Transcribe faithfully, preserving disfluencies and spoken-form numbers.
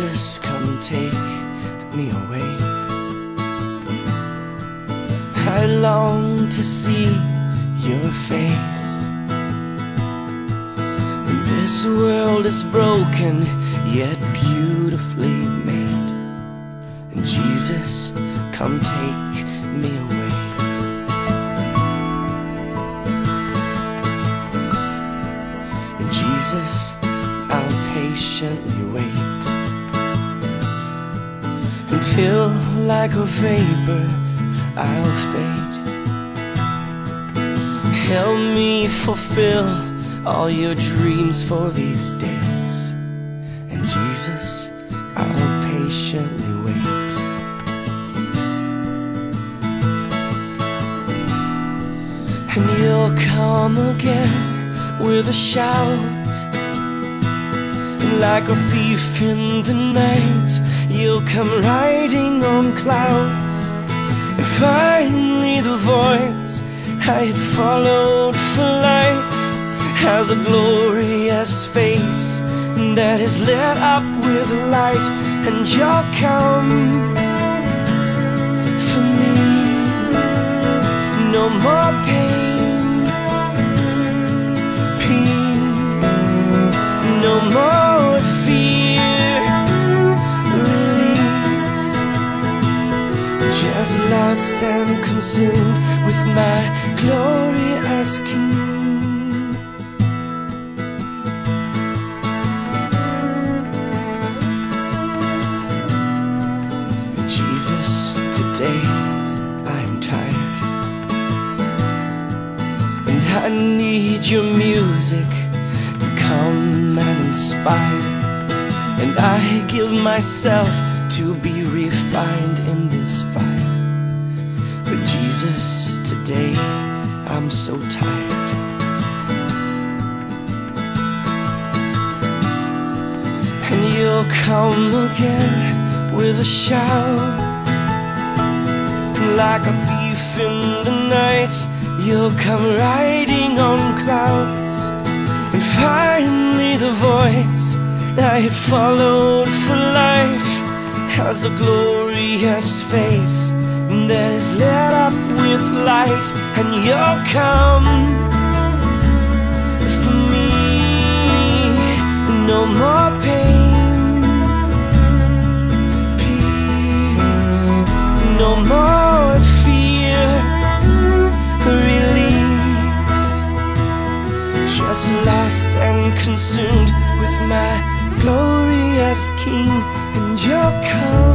Jesus, come take me away. I long to see your face. This world is broken, yet beautifully made. And Jesus, come take me away. And Jesus, I'll patiently wait until, like a vapor, I'll fade. Help me fulfill all your dreams for these days. And Jesus, I'll patiently wait. And you'll come again with a shout, and like a thief in the night, you'll come riding on clouds. And finally the voice I had followed for life has a glorious face that is lit up with light. And you'll come for me. No more pain, peace. No more fear, release. Just lost and consumed with my glorious King. Jesus, today I'm tired, and I need your music to come and inspire. And I give myself to be refined in this fire. But Jesus, today I'm so tired. And you'll come again with a shout, like a thief in the night, you'll come riding on clouds. And finally the voice I had followed for life has a glorious face that is lit up with light. And you'll come for me. No more pain, no more fear, release. Just lost and consumed with my glorious King. And you'll come.